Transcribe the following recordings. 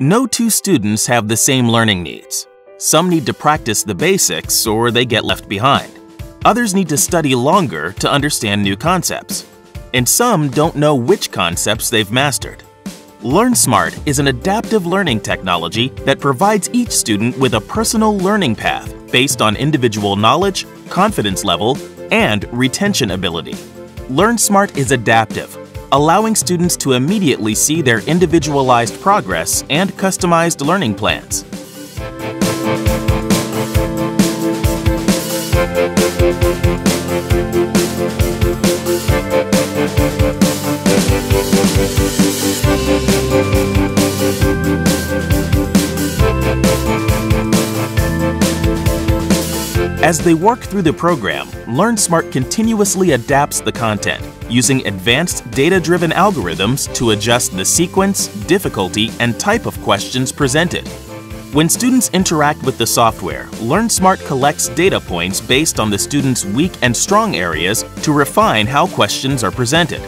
No two students have the same learning needs. Some need to practice the basics or they get left behind. Others need to study longer to understand new concepts. And some don't know which concepts they've mastered. LearnSmart is an adaptive learning technology that provides each student with a personal learning path based on individual knowledge, confidence level, and retention ability. LearnSmart is adaptive, allowing students to immediately see their individualized progress and customized learning plans. As they work through the program, LearnSmart continuously adapts the content, using advanced data-driven algorithms to adjust the sequence, difficulty, and type of questions presented. When students interact with the software, LearnSmart collects data points based on the students' weak and strong areas to refine how questions are presented.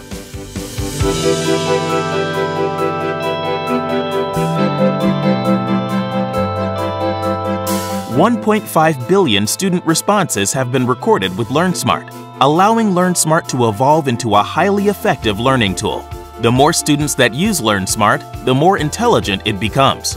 $1.5 billion student responses have been recorded with LearnSmart, allowing LearnSmart to evolve into a highly effective learning tool. The more students that use LearnSmart, the more intelligent it becomes.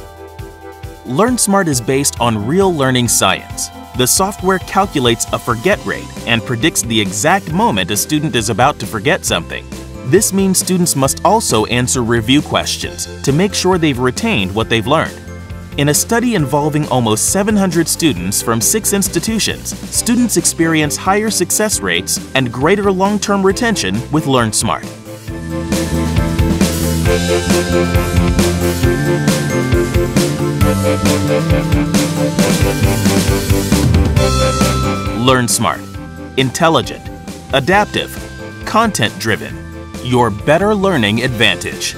LearnSmart is based on real learning science. The software calculates a forget rate and predicts the exact moment a student is about to forget something. This means students must also answer review questions to make sure they've retained what they've learned. In a study involving almost 700 students from 6 institutions, students experience higher success rates and greater long-term retention with LearnSmart. LearnSmart. Intelligent, adaptive, content-driven. Your better learning advantage.